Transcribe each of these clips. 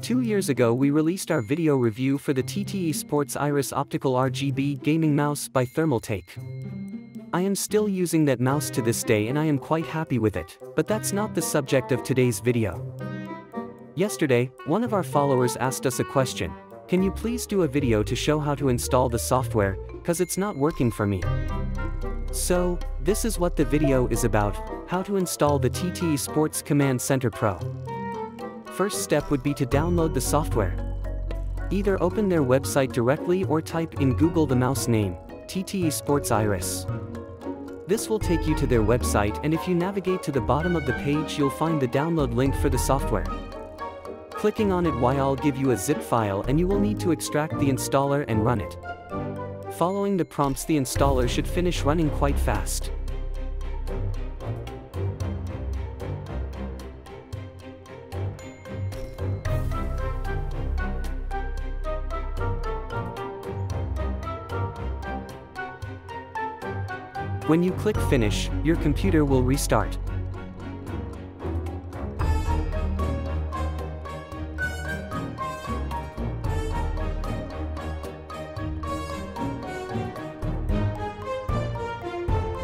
2 years ago we released our video review for the Tt eSports Iris Optical RGB Gaming Mouse by Thermaltake. I am still using that mouse to this day and I am quite happy with it, but that's not the subject of today's video. Yesterday, one of our followers asked us a question: can you please do a video to show how to install the software, cause it's not working for me. So, this is what the video is about: how to install the Tt eSports Command Center Pro. First step would be to download the software. Either open their website directly or type in Google the mouse name, Tt eSports Iris. This will take you to their website, and if you navigate to the bottom of the page you'll find the download link for the software. Clicking on it will give you a zip file and you will need to extract the installer and run it. Following the prompts, the installer should finish running quite fast. When you click finish, your computer will restart.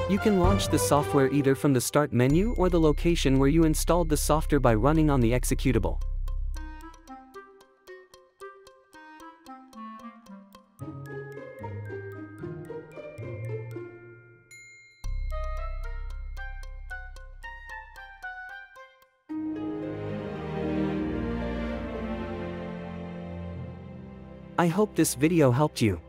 You can launch the software either from the start menu or the location where you installed the software by running on the executable. I hope this video helped you.